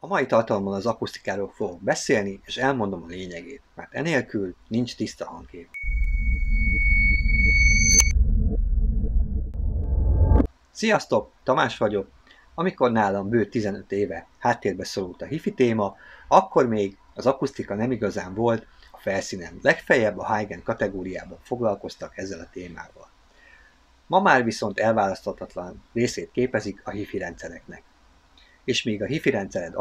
A mai tartalomban az akusztikáról fogok beszélni, és elmondom a lényegét, mert enélkül nincs tiszta hangkép. Sziasztok, Tamás vagyok. Amikor nálam bő 15 éve háttérbe szorult a hifi téma, akkor még az akusztika nem igazán volt a felszínen. Legfeljebb a high-end kategóriában foglalkoztak ezzel a témával. Ma már viszont elválaszthatatlan részét képezik a hifi rendszereknek. És míg a hifi rendszered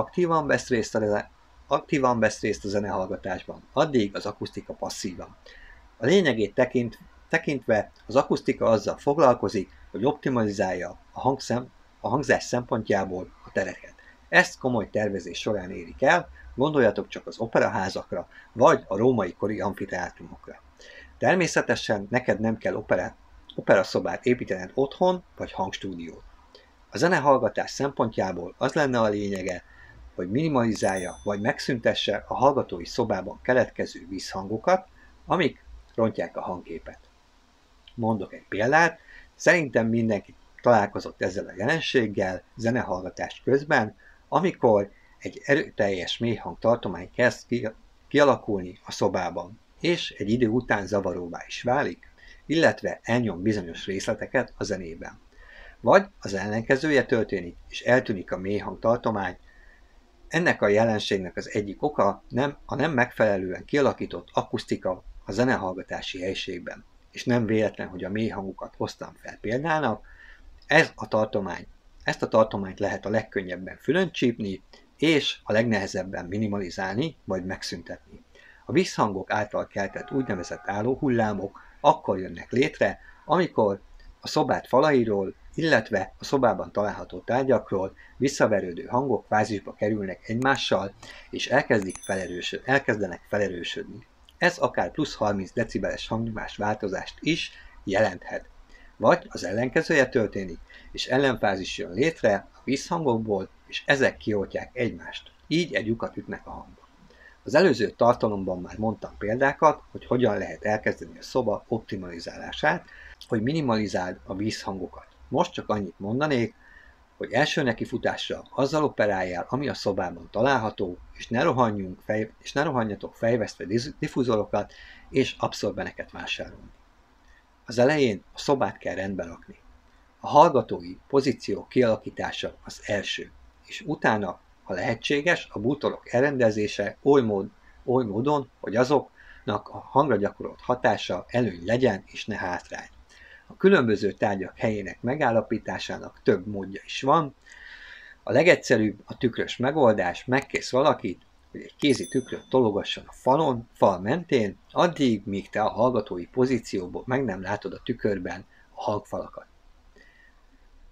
aktívan vesz részt a zenehallgatásban, addig az akusztika passzívan. A lényegét tekintve az akusztika azzal foglalkozik, hogy optimalizálja a hangzás szempontjából a tereket. Ezt komoly tervezés során érik el, gondoljatok csak az operaházakra, vagy a római kori amfiteátrumokra. Természetesen neked nem kell operaszobát építened otthon, vagy hangstúdiót. A zenehallgatás szempontjából az lenne a lényege, hogy minimalizálja vagy megszüntesse a hallgatói szobában keletkező vízhangokat, amik rontják a hangképet. Mondok egy példát, szerintem mindenki találkozott ezzel a jelenséggel zenehallgatás közben, amikor egy erőteljes mélyhang tartomány kezd kialakulni a szobában, és egy idő után zavaróvá is válik, illetve elnyom bizonyos részleteket a zenében. Vagy az ellenkezője történik, és eltűnik a mélyhang tartomány. Ennek a jelenségnek az egyik oka a nem megfelelően kialakított akusztika a zenehallgatási helyiségben, és nem véletlen, hogy a mélyhangokat hoztam fel példának. Ezt a tartományt lehet a legkönnyebben fülön csípni, és a legnehezebben minimalizálni, vagy megszüntetni. A visszhangok által keltett úgynevezett állóhullámok akkor jönnek létre, amikor a szobát falairól, illetve a szobában található tárgyakról visszaverődő hangok fázisba kerülnek egymással, és elkezdenek felerősödni. Ez akár plusz 30 decibeles hangnyomás változást is jelenthet. Vagy az ellenkezője történik, és ellenfázis jön létre a vízhangokból, és ezek kioltják egymást. Így egy lyukat ütnek a hangba. Az előző tartalomban már mondtam példákat, hogy hogyan lehet elkezdeni a szoba optimalizálását, hogy minimalizáld a vízhangokat. Most csak annyit mondanék, hogy első nekifutásra azzal operáljál, ami a szobában található, és ne rohanjatok fejvesztve diffuzorokat és abszorbeneket vásárolni. Az elején a szobát kell rendbe rakni. A hallgatói pozíció kialakítása az első, és utána, ha lehetséges, a bútorok elrendezése oly módon, hogy azoknak a hangra gyakorolt hatása előny legyen és ne hátrány. A különböző tárgyak helyének megállapításának több módja is van. A legegyszerűbb a tükrös megoldás, megkész valakit, hogy egy kézi tükröt tologasson a fal mentén, addig, míg te a hallgatói pozícióból meg nem látod a tükörben a hangfalakat.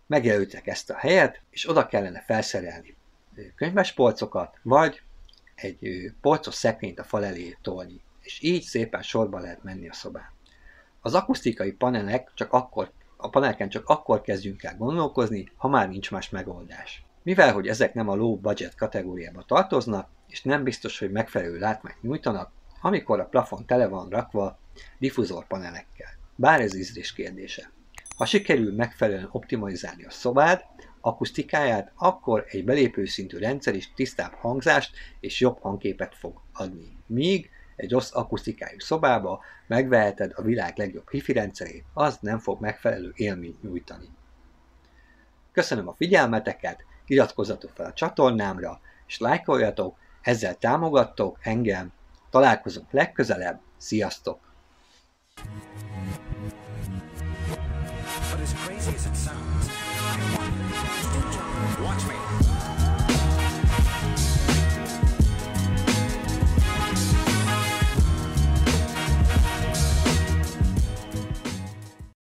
Megjelöltek ezt a helyet, és oda kellene felszerelni könyves polcokat, vagy egy polcos szekrényt a fal elé tolni, és így szépen sorba lehet menni a szobán. Az akusztikai paneleken csak akkor kezdjünk el gondolkozni, ha már nincs más megoldás. Mivel, hogy ezek nem a low budget kategóriába tartoznak, és nem biztos, hogy megfelelő látmányt nyújtanak, amikor a plafon tele van rakva diffuzor panelekkel. Bár ez ízlés kérdése. Ha sikerül megfelelően optimalizálni a szobád, akusztikáját, akkor egy belépőszintű rendszer is tisztább hangzást és jobb hangképet fog adni. Míg egy rossz akusztikájú szobába megveheted a világ legjobb hifi rendszerét, az nem fog megfelelő élményt nyújtani. Köszönöm a figyelmeteket, iratkozzatok fel a csatornámra, és lájkoljatok, ezzel támogattok engem. Találkozunk legközelebb, sziasztok!